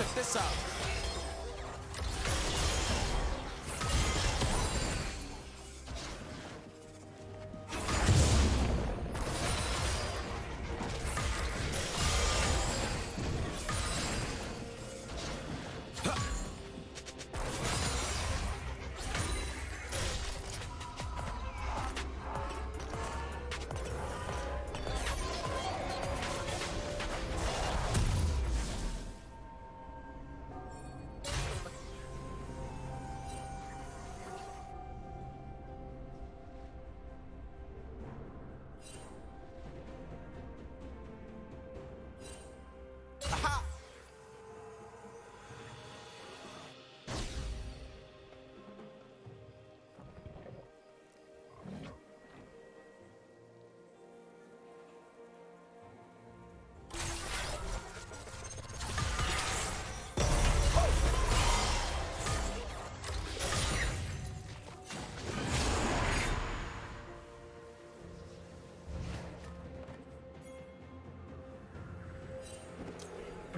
Check this out.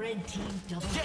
Red team double kill.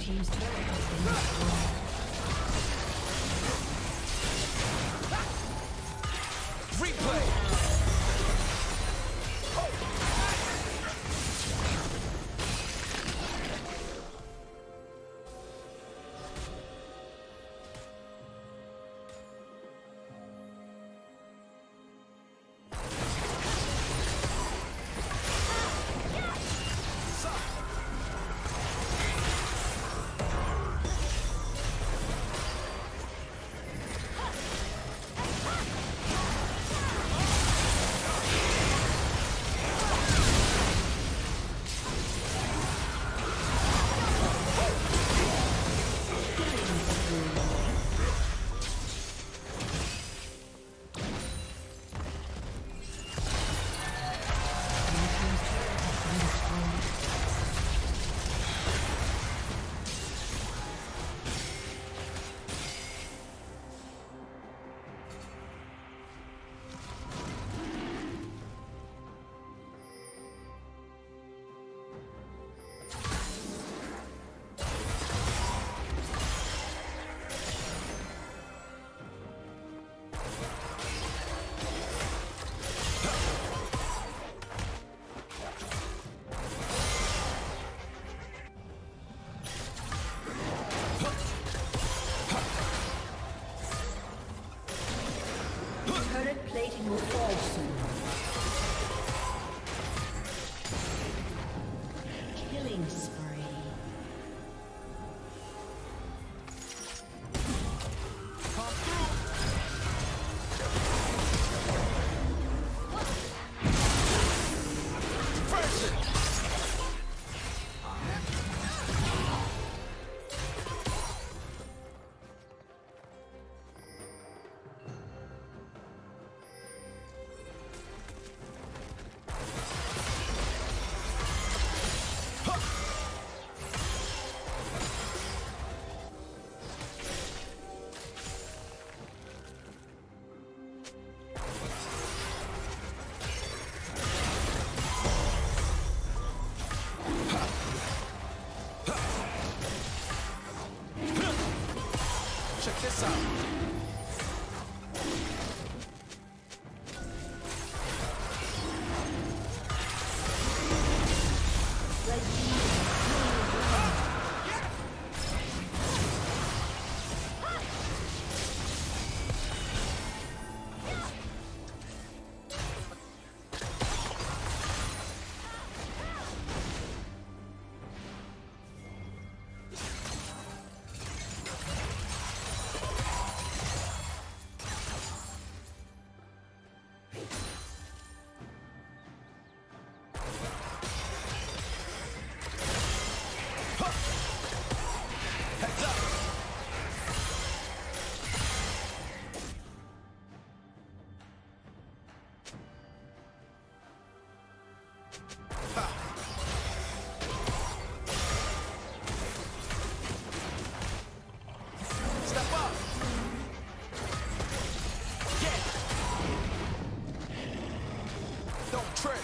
Team's turret has been destroyed. Replay! trick.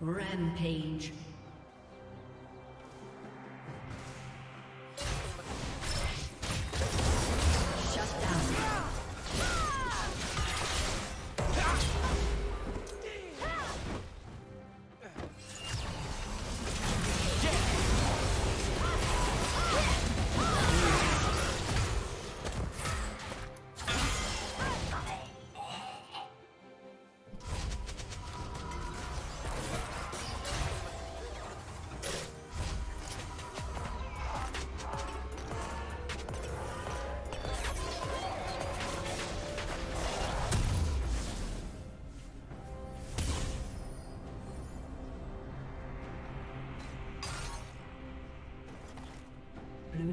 Rampage. Blue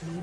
Blue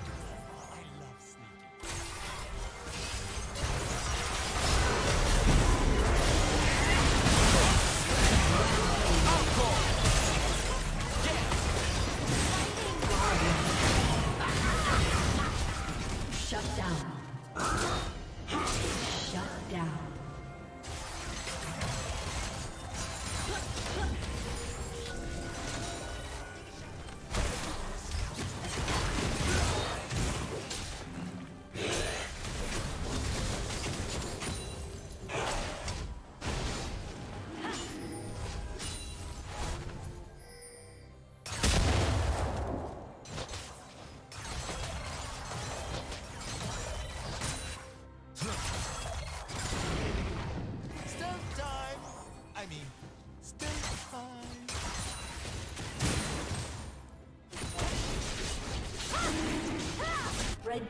Red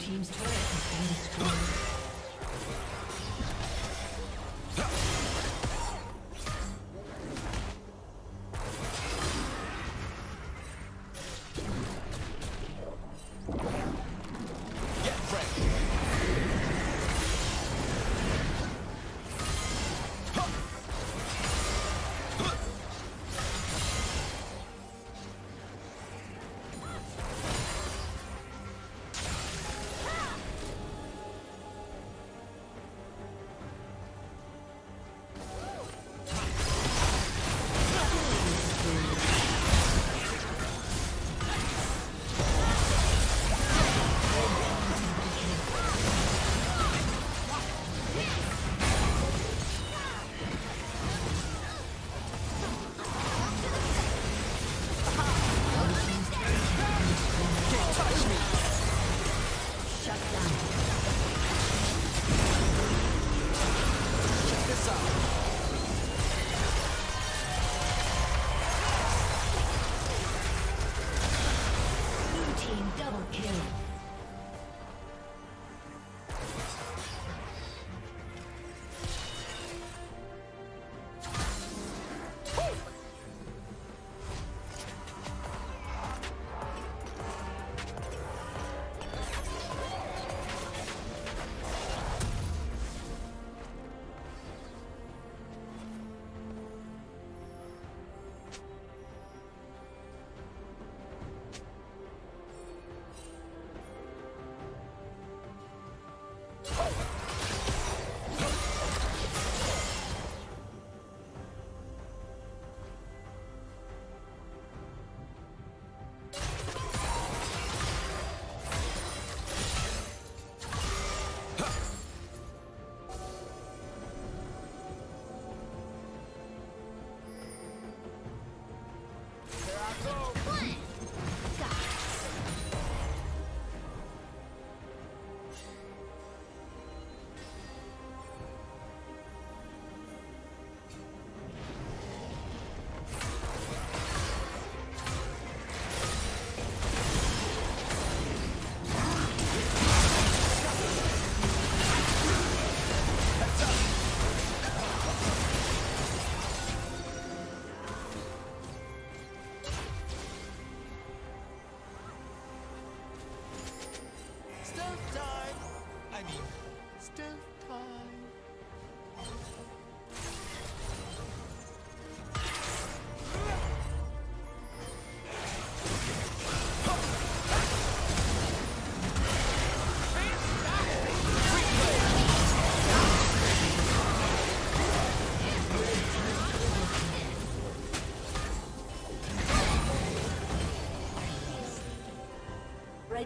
Team's turret has been destroyed.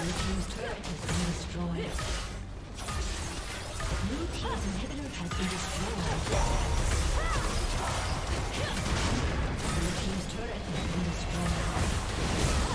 Blue team's turret has been destroyed.